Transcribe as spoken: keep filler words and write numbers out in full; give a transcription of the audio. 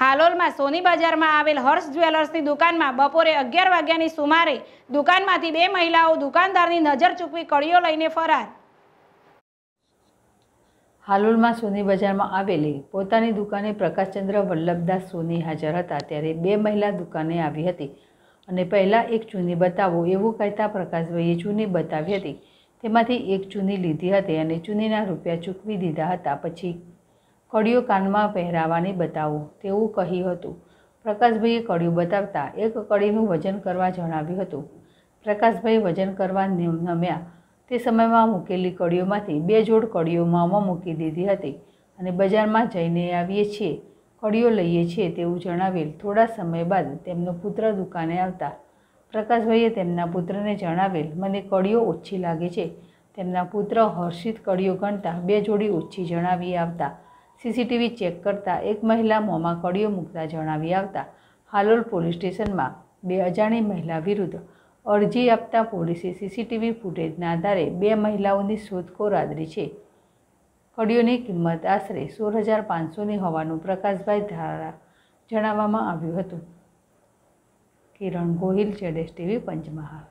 હાલોલમાં સોની બજારમાં આવેલ હર્ષ જ્વેલર્સની દુકાનમાં બપોરે અગિયાર વાગ્યાની સુમારે દુકાનમાંથી બે મહિલાઓ દુકાનદારની નજર ચૂકવી કળીઓ લઈને ફરાર. હાલોલમાં સોની બજારમાં આવેલી પોતાની દુકાને પ્રકાશચંદ્ર વલ્લભદાસ સોની હાજર હતા ત્યારે બે મહિલા દુકાને આવી હતી અને પહેલાં એક ચૂની બતાવો એવું કહેતા પ્રકાશભાઈએ ચૂની બતાવી હતી. તેમાંથી એક ચૂની લીધી હતી અને ચૂનીના રૂપિયા ચૂકવી દીધા હતા. પછી કળીઓ કાનમાં પહેરાવાની બતાવો તેવું કહ્યું હતું. પ્રકાશભાઈએ કળીઓ બતાવતા એક કળીનું વજન કરવા જણાવ્યું હતું. પ્રકાશભાઈ વજન કરવા નમ્યા તે સમયમાં મૂકેલી કળીઓમાંથી બે જોડ કળીઓ મામાં મૂકી દીધી હતી અને બજારમાં જઈને આવીએ છીએ, કળીઓ લઈએ છીએ તેવું જણાવેલ. થોડા સમય બાદ તેમનો પુત્ર દુકાને આવતા પ્રકાશભાઈએ તેમના પુત્રને જણાવેલ મને કળીઓ ઓછી લાગે છે. તેમના પુત્ર હર્ષિત કળીઓ ગણતા બે જોડી ઓછી જણાવી આવતા સીસીટીવી ચેક કરતાં એક મહિલા મોંમાં કળીઓ મૂકતા જણાવી આવતા હાલોલ પોલીસ સ્ટેશનમાં બે અજાણી મહિલા વિરુદ્ધ અરજી આપતા પોલીસે સીસીટીવી ફૂટેજના આધારે બે મહિલાઓની શોધખોળ આદરી છે. કળીઓની કિંમત આશરે સોળ હજાર પાંચસોની હોવાનું પ્રકાશભાઈ દ્વારા જણાવવામાં આવ્યું હતું. કિરણ ગોહિલ, જેડેસ ટીવી, પંચમહાલ.